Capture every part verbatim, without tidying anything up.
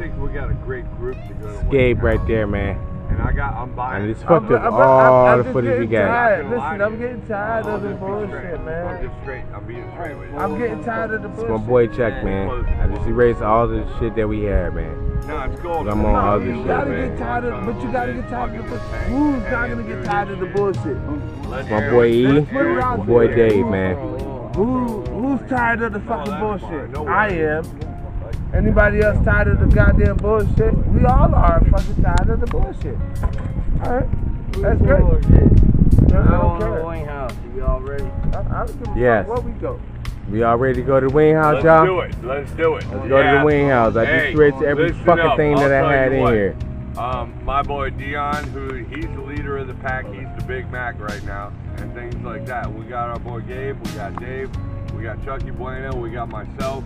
think we got a great group to go to. Gabe right there, man. And I got, I'm buying. And it's hooked up all the footage we got. Listen, I'm getting tired of the bullshit, man. I'm just straight. I'm being straight with you. I'm getting tired of the bullshit. It's my boy Chuck, man. I just erased all the shit that we had, man. No, it's gold. I'm on all this shit, man. But you gotta get tired of the bullshit. Who's not gonna get tired of the bullshit? My boy E, my boy Dave, man. Who, who's tired of the fucking bullshit? I am. Anybody else tired of the goddamn bullshit? We all are fucking tired of the bullshit. Alright, that's great. I don't want the Wing House. Are you all ready? I, I don't give a yes. fuck where we go. We all ready to go to the Wing House, y'all? Let's do it. Let's do it. Let's yeah. go to the Wing House. I hey, just read every fucking up. thing I'll that I had in what. here. Um, my boy Dyon, who he's the leader of the pack. He's the Big Mac right now and things like that. We got our boy Gabe. We got Dave. We got Chucky Bueno. We got myself.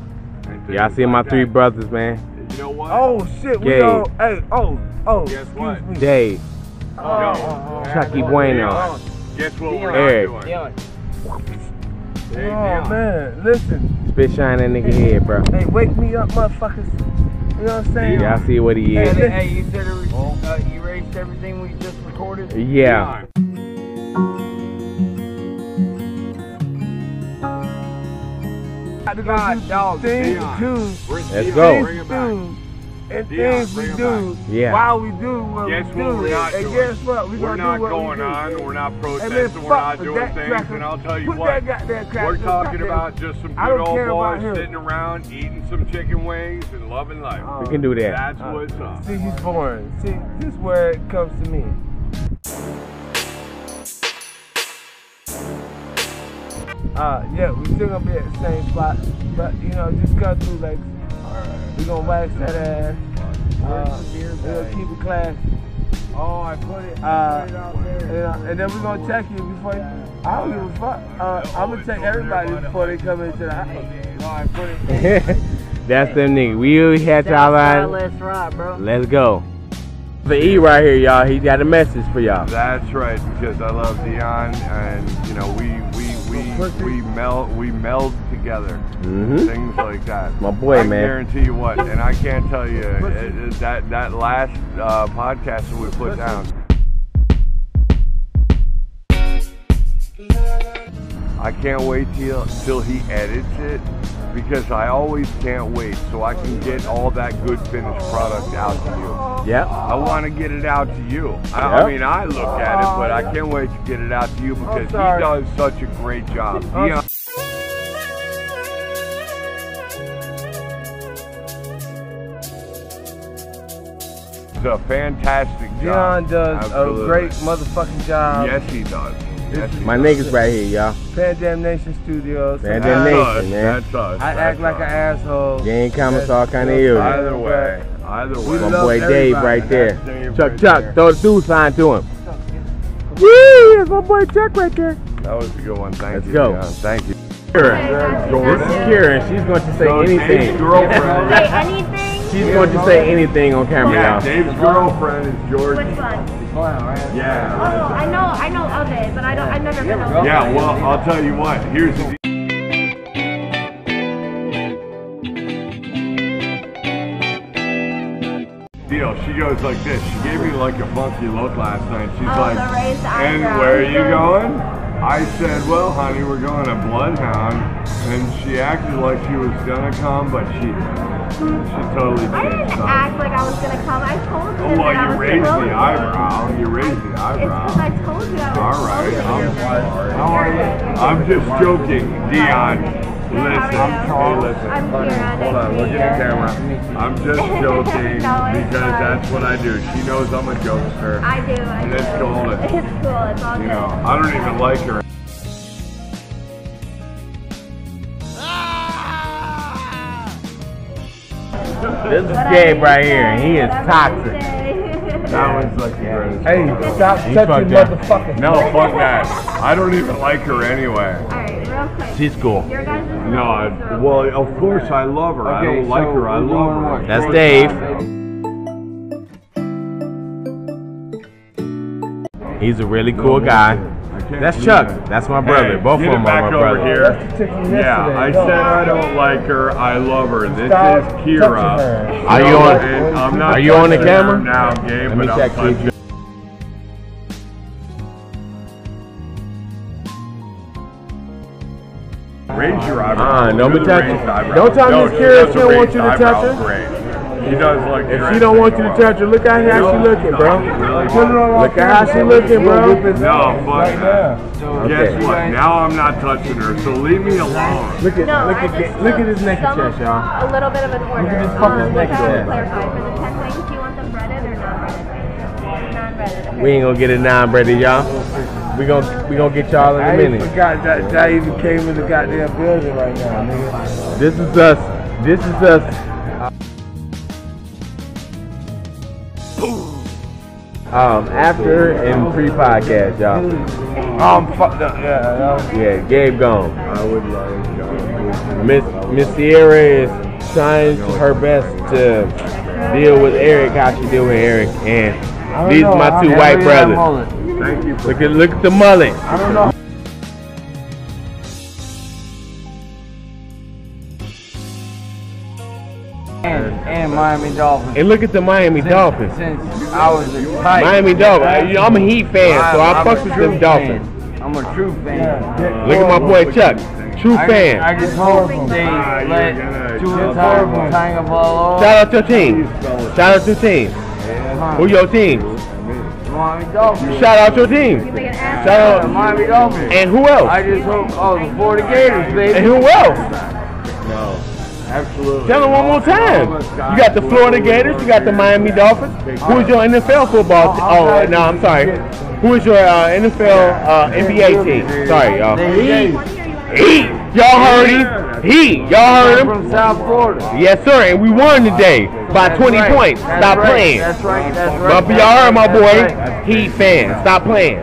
Yeah, I see like my that. three brothers, man. You know what? Oh shit, we all hey, oh, oh. Guess what? Me. Dave. Oh, oh, oh, Chucky oh, Bueno. Oh. Guess what we're Eric. doing? Eric. Hey, oh man, listen. Spit shine that nigga hey, head, bro. Hey, wake me up, motherfuckers. You know what I'm saying? Yeah, I see what he is. Hey, hey you said er oh. uh, you erased everything we just recorded? Yeah. God, dogs, things do, things do, and things we do yeah. while we do what guess we do, what and guess what, we're, we're not do what going we on, we're not protesting, we're not doing things, cracker. and I'll tell you Put what, that that we're talking about just some good old boys sitting around, eating some chicken wings, and loving life. Uh, we can do that. That's uh, what's up. See, he's foreign. See, this is where it comes to me. Uh, yeah, we still gonna be at the same spot, but you know, just cut through legs. Alright. We gonna wax that ass. Uh, we're gonna keep it classy. Oh, I put it, uh, put it out there. And, uh, and then we're gonna check you before you. I don't give a fuck. Uh, I'm gonna check everybody before they come into the house. No, I put it. That's them niggas. We already had y'all on. Let's ride, bro. Let's go. The E right here, y'all. He got a message for y'all. That's right, because I love Dyon, and you know we. We meld, we meld together, mm-hmm. things like that. My boy, I man. I guarantee you what, and I can't tell you it, it, that that last uh, podcast that we put down. I can't wait till till he edits it because I always can't wait, so I can get all that good finished product out to you. Yeah. I want to get it out to you. I, yep. I mean, I look at it, but I can't wait to get it out to you because he does such a great job. He does a fantastic job. Dyon does Absolutely. a great motherfucking job. Yes, he does. My niggas right here, y'all. Pandam Nation Studios. Pandam Nation, man. That's us. I act like an asshole. Gang comments all kind of ill. Either way. Either way. My boy Dave right there. Chuck, Chuck, throw the dude sign to him. Woo! That's my boy Chuck right there. That was a good one. Thank you. Let's go. Thank you. Kieran. This is Kieran. She's going to say anything. Say anything? She's going to say anything on camera, y'all. Dave's girlfriend is Georgie. Which one? Yeah. Oh, I know, I know of it, but I don't. I've never been over. Yeah. Well, I'll tell you what. Here's the. She goes like this. She gave me like a funky look last night. She's oh, like, and where are you going? I said, well, honey, we're going to Bloodhound, and she acted like she was gonna come, but she. She totally did. I didn't so. act like I was gonna come. I told you. Oh, well, that you I was raised the eyebrow. You raised the eyebrow. It's because I told you. I was All right. I'm sorry. How are you? I'm just joking, Dyon. Listen, I'm tall. Listen. I'm Hold on. Look at the camera. I'm just joking no, because fun. that's what I do. She knows I'm a jokester. I do. I and do. It's cool. It's cool. It's all you good. You know, I don't even like her. This is Gabe right here, and he is toxic. That one's like the greatest. Hey, stop touching motherfucker. No, fuck that. I don't even like her anyway. Alright, real quick. She's cool. Your guys are No, I, well, of course I love her. Okay, I don't so like her. I love her. That's Dave. He's a really cool guy. That's Chuck. It. That's my brother. Hey, Both of them are my brother. Here. Yeah, I said I don't like her. I love her. This Stop is Kira. So, are you on? And I'm not are you on the camera now, Gabe? Let me but check. I'm Raise your eyebrows. Uh, no don't touch it. Don't touch no, Miss Kira. She don't want you to touch her. Great. He does like if she don't want you to touch her, look at how she looking, bro. Look at how she looking, bro. No, fuck that. Guess what? Now I'm not touching her, so leave me alone. Look at no, look at look at his neck chest, y'all. A little bit of an order. Look at this fucking neck chest. Do you want them breaded or non-breaded? Non-breaded. We ain't gonna get it non-breaded, y'all. We gonna we gonna get y'all in a minute. I forgot that, that even came in the goddamn building right now, nigga. This is us. This is us. Um, after and pre-podcast, y'all. Um, fuck that. Yeah, yeah. Gabe gone. I would like y'all. Miss Miss Sierra is trying her best to deal with Eric how she deal with Eric, and these are my two white brothers. Thank you. Look at look at the mullet. I don't know. And and Miami Dolphins. And look at the Miami since, Dolphins. Since I was a tight. Miami Dolphins. I'm a Heat fan, I, so I I'm fuck with them Dolphins. Fan. I'm a true fan. Uh, look at my boy Chuck. True I fan. Just, I just hope they ah, let two of them tying a ball. Shout out your team. Shout out your team. Yeah. Who your team? Miami Dolphins. Shout out your team. Shout out Miami Dolphins. And who else? I just hope all oh, the Florida Gators, baby. And who else? No, absolutely. Tell them one more time. You got the Florida Gators. You got the Miami Dolphins. Who is your N F L football? Oh, no, I'm sorry. Who is your uh, N F L uh, N B A team? Sorry, y'all. Heat. Y'all heard him. Heat. Y'all heard him. From South Florida. Yes, sir. And we won today. By that's twenty right. points. That's Stop right. playing. That's right. That's right. But y'all heard my boy. Right. Heat fans. Stop playing.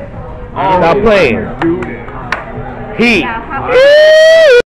Stop playing. Heat.